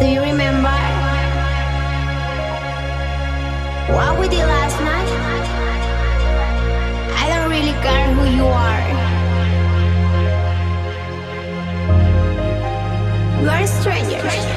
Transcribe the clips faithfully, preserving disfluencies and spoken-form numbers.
Do you remember what we did last night? I don't really care who you are. We are strangers.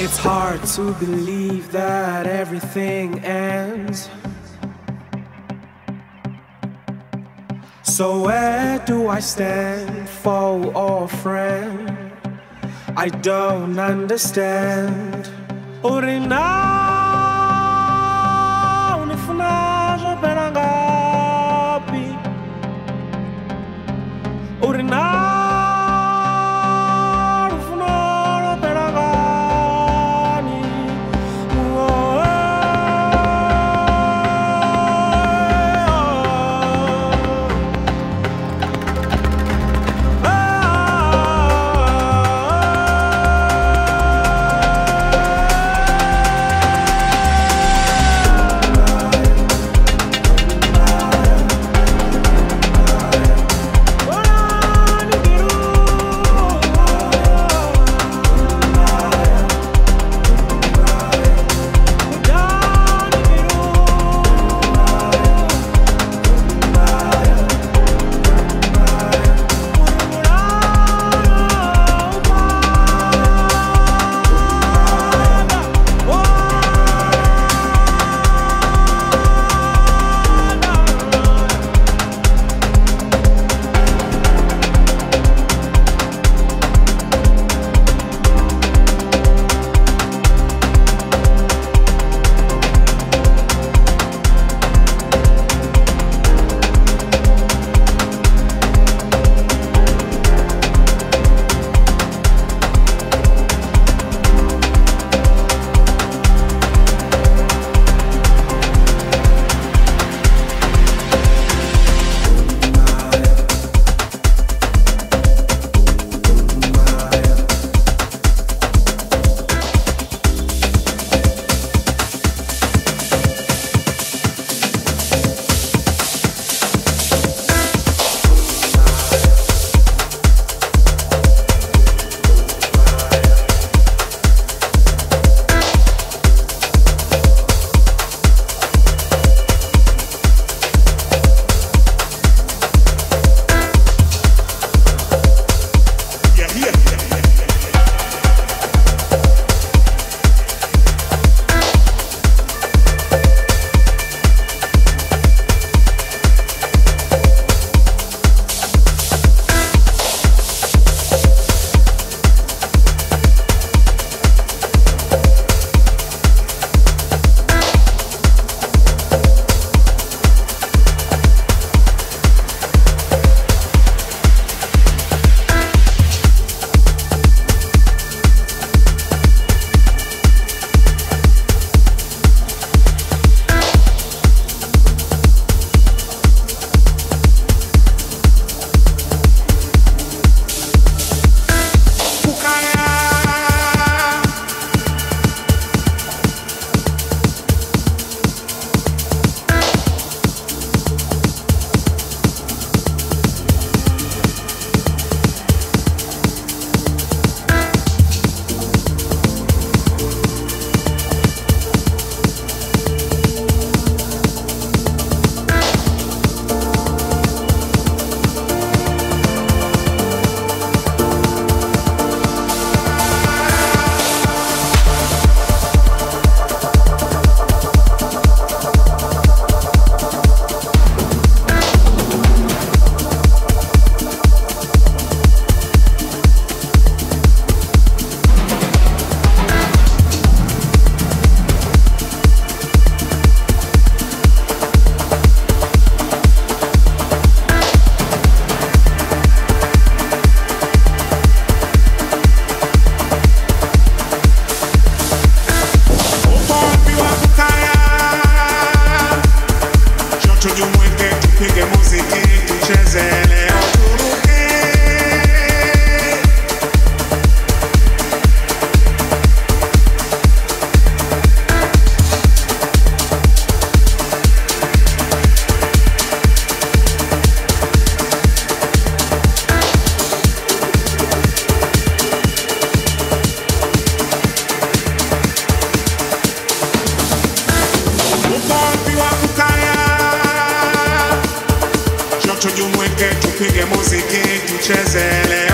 It's hard to believe that everything ends. So where do I stand, foe or friend? I don't understand. Orinaw nifunazo penangapi. Orinaw. Cezele,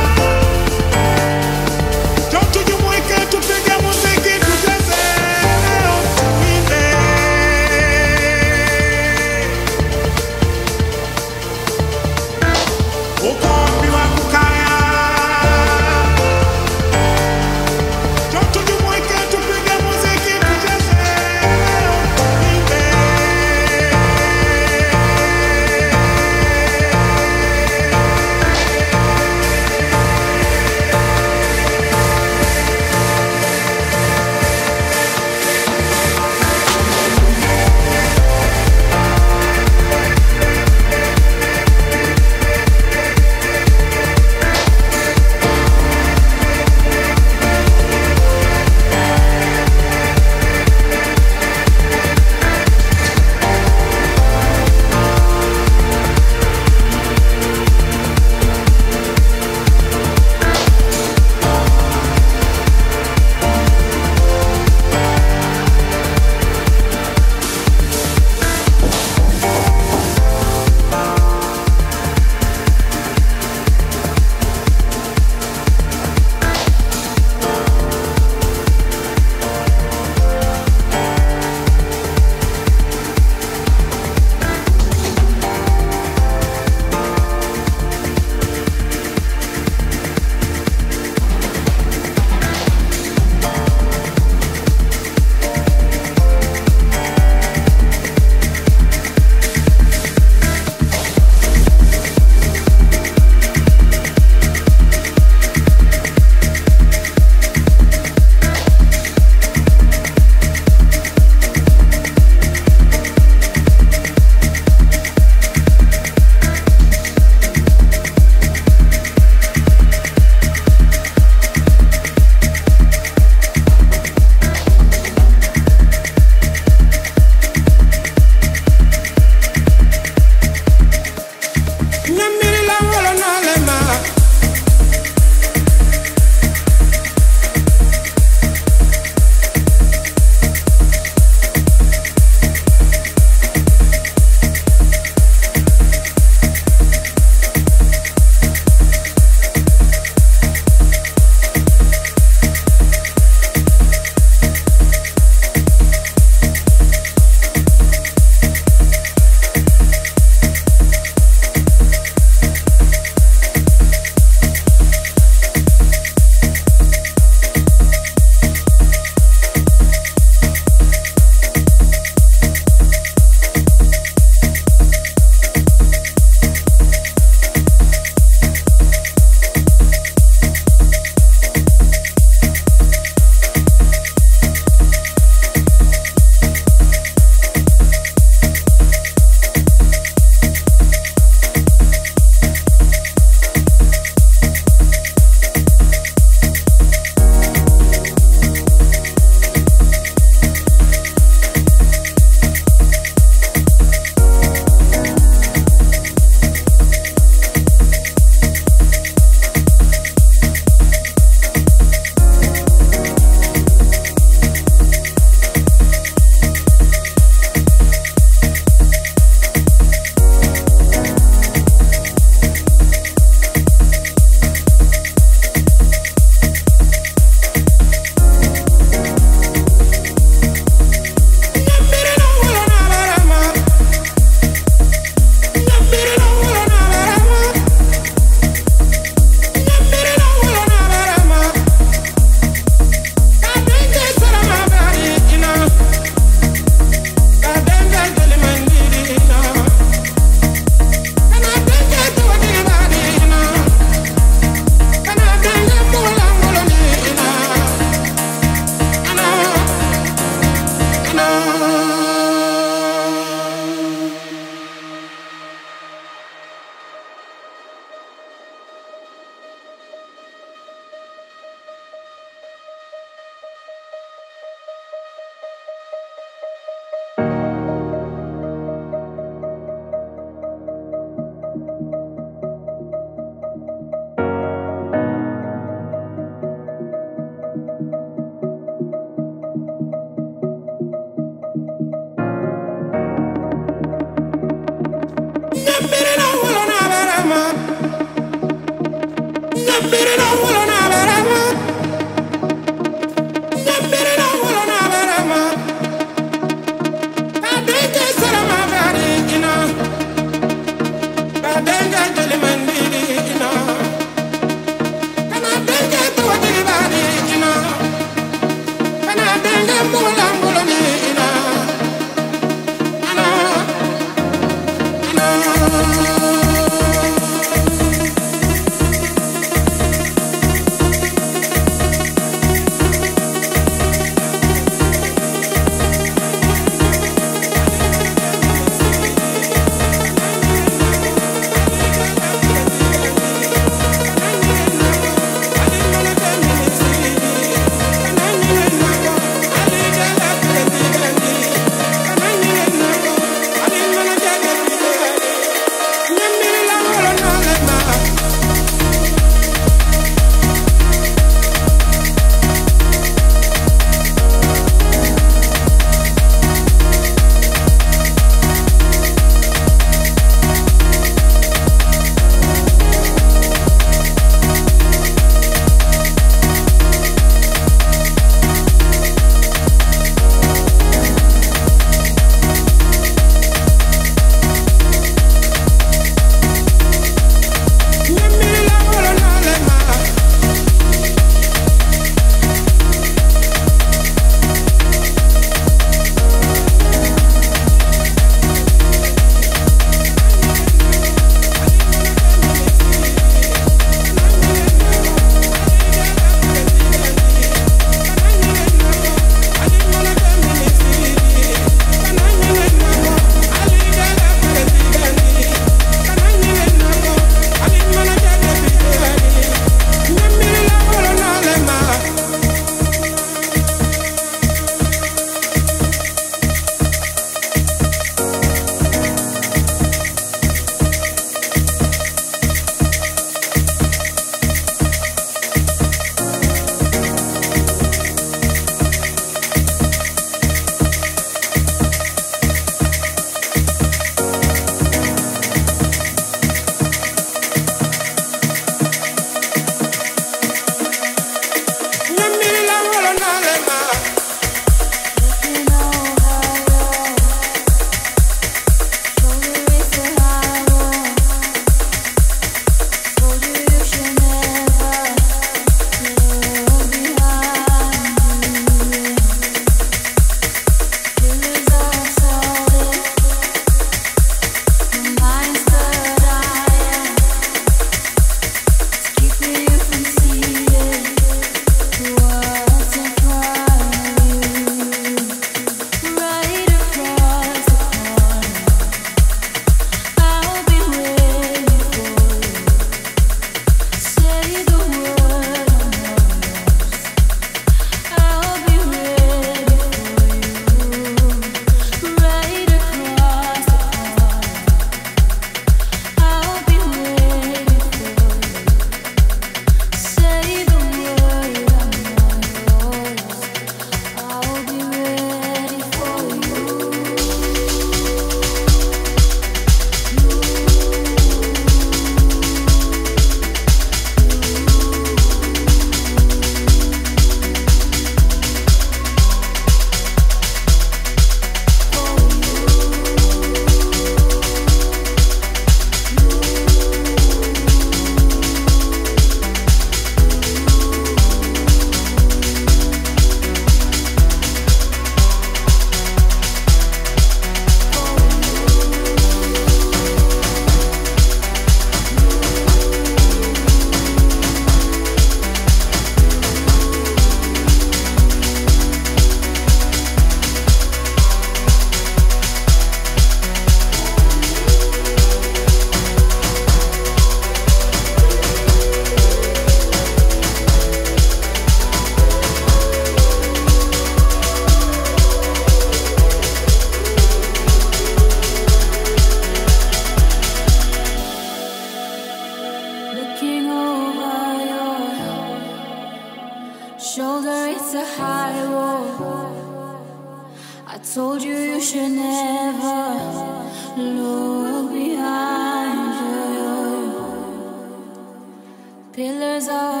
Pillars are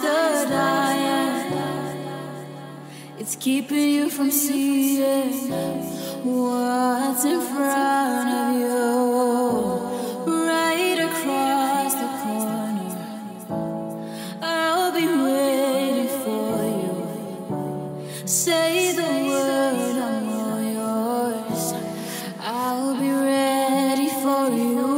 that I am. It's keeping you from seeing what's in front of you, right across the corner. I'll be waiting for you. Say the word, I'm all yours. I'll be ready for you.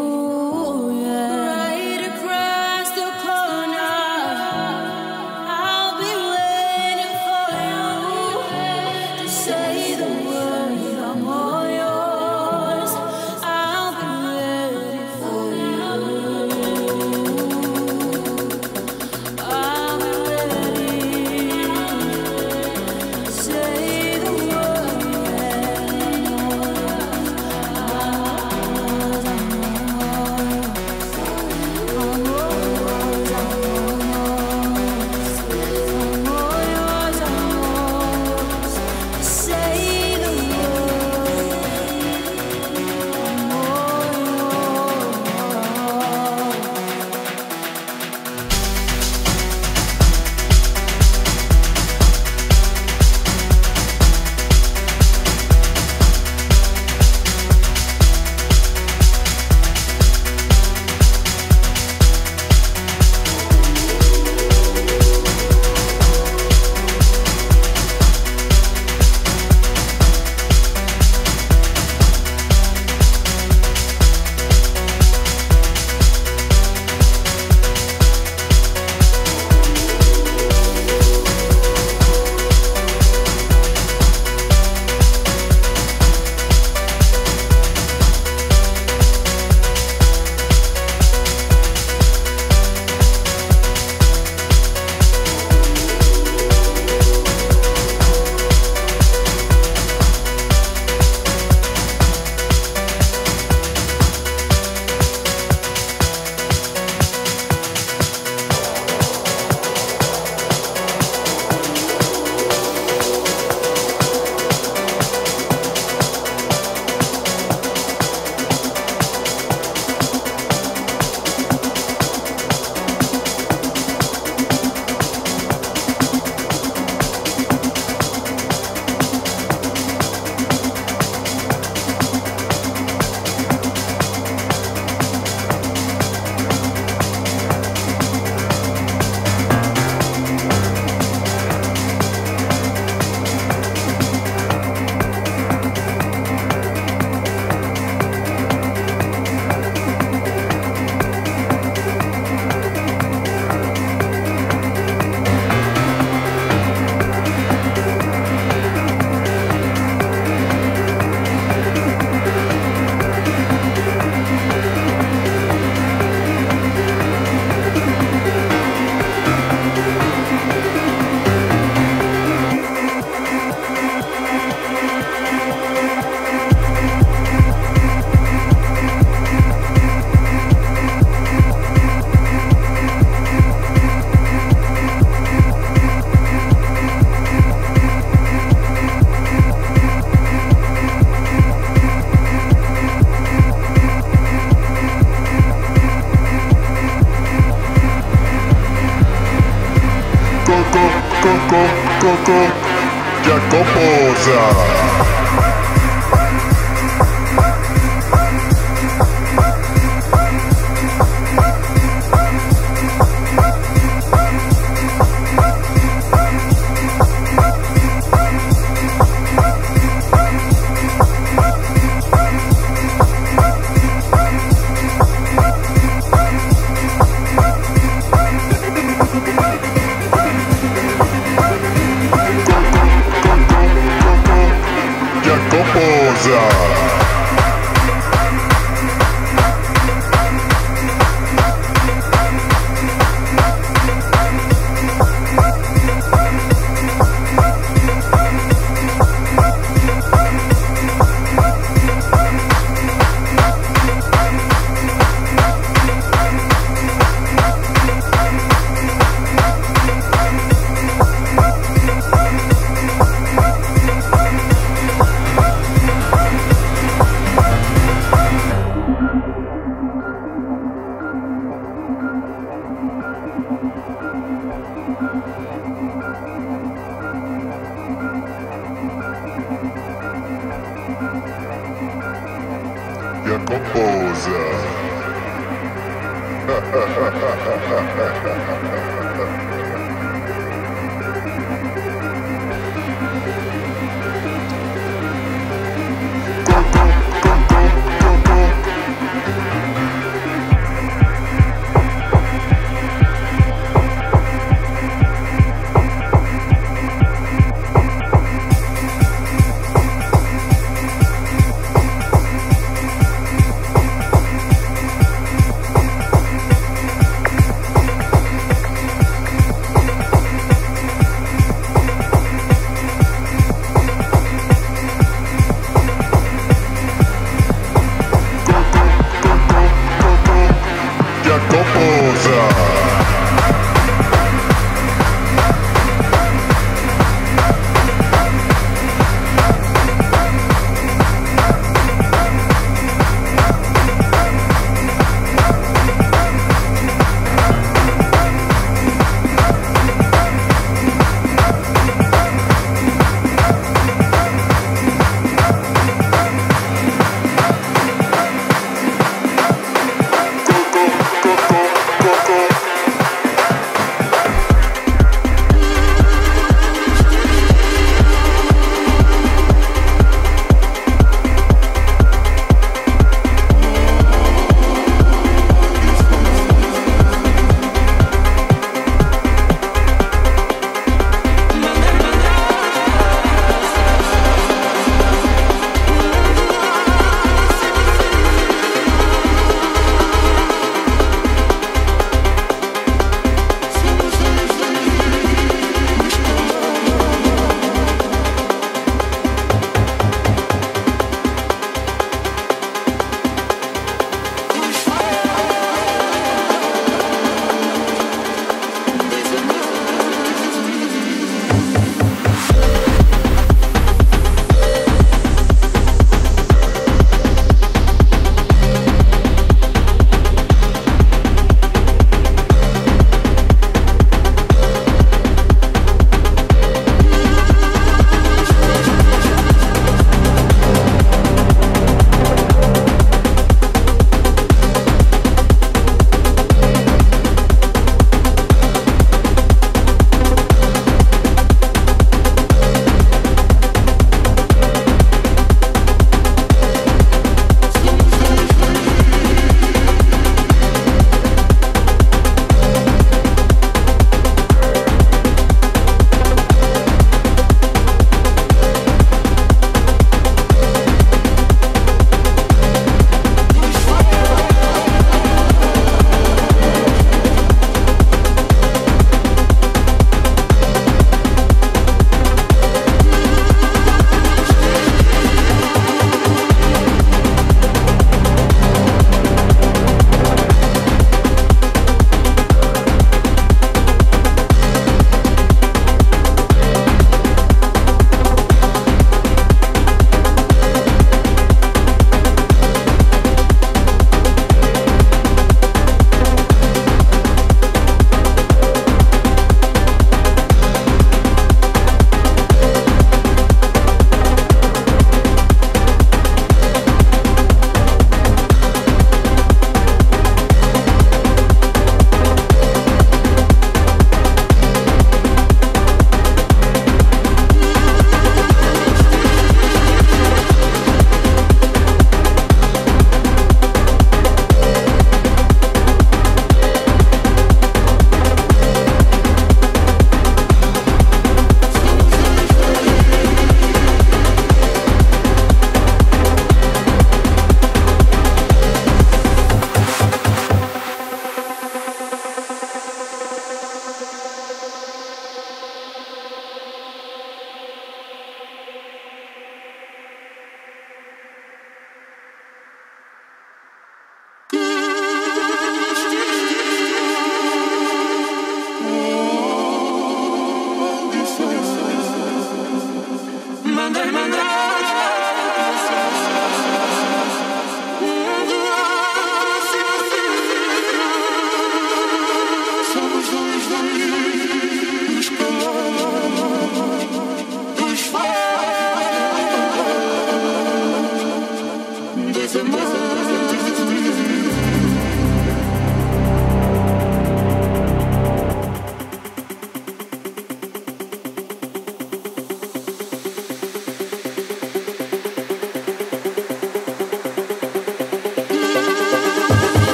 the composer.